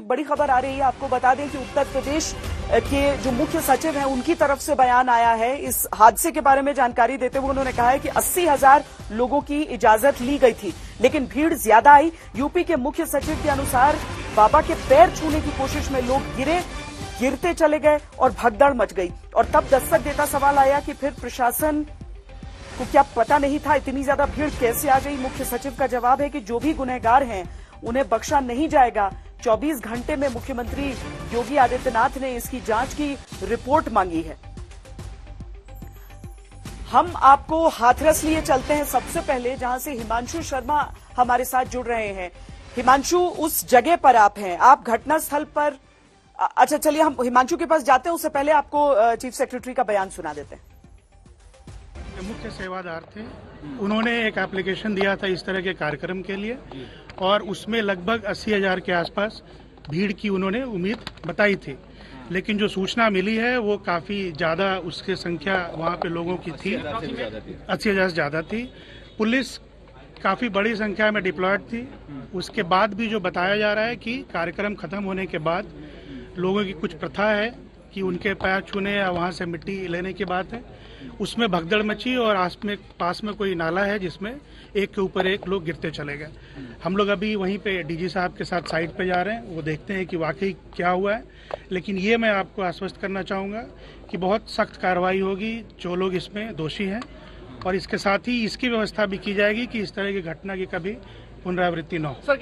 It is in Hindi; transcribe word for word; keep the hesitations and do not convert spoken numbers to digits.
पे बड़ी खबर आ रही है। आपको बता दें कि उत्तर प्रदेश के जो मुख्य सचिव हैं उनकी तरफ से बयान आया है। इस हादसे के बारे में जानकारी देते हुए उन्होंने कहा है कि अस्सी हजार लोगों की इजाजत ली गई थी, लेकिन भीड़ ज्यादा आई। यूपी के मुख्य सचिव के अनुसार बाबा के पैर छूने की कोशिश में लोग गिरे, गिरते चले गए और भगदड़ मच गई। और तब दस्तक देता सवाल आया कि फिर प्रशासन को क्या पता नहीं था, इतनी ज्यादा भीड़ कैसे आ गई। मुख्य सचिव का जवाब है कि जो भी गुनहगार हैं उन्हें बख्शा नहीं जाएगा। चौबीस घंटे में मुख्यमंत्री योगी आदित्यनाथ ने इसकी जांच की रिपोर्ट मांगी है। हम आपको हाथरस लिए चलते हैं सबसे पहले, जहां से हिमांशु शर्मा हमारे साथ जुड़ रहे हैं। हिमांशु, उस जगह पर आप हैं, आप घटनास्थल पर। अच्छा चलिए हम हिमांशु के पास जाते हैं, उससे पहले आपको चीफ सेक्रेटरी का बयान सुना देते हैं। मुख्य सेवादार थे, उन्होंने एक एप्लीकेशन दिया था इस तरह के कार्यक्रम के लिए, और उसमें लगभग अस्सी हजार के आसपास भीड़ की उन्होंने उम्मीद बताई थी। लेकिन जो सूचना मिली है वो काफी ज्यादा, उसकी संख्या वहाँ पे लोगों की थी, अस्सी हजार से ज्यादा थी। पुलिस काफी बड़ी संख्या में डिप्लॉयड थी। उसके बाद भी जो बताया जा रहा है कि कार्यक्रम खत्म होने के बाद लोगों की कुछ प्रथा है कि उनके पैर छूने या वहाँ से मिट्टी लेने की बात है, उसमें भगदड़ मची और आस में पास में कोई नाला है जिसमें एक के ऊपर एक लोग गिरते चले गए। हम लोग अभी वहीं पे डीजी साहब के साथ साइड पे जा रहे हैं, वो देखते हैं कि वाकई क्या हुआ है। लेकिन ये मैं आपको आश्वस्त करना चाहूँगा कि बहुत सख्त कार्रवाई होगी जो लोग इसमें दोषी हैं, और इसके साथ ही इसकी व्यवस्था भी की जाएगी कि इस तरह की घटना की कभी पुनरावृत्ति न हो।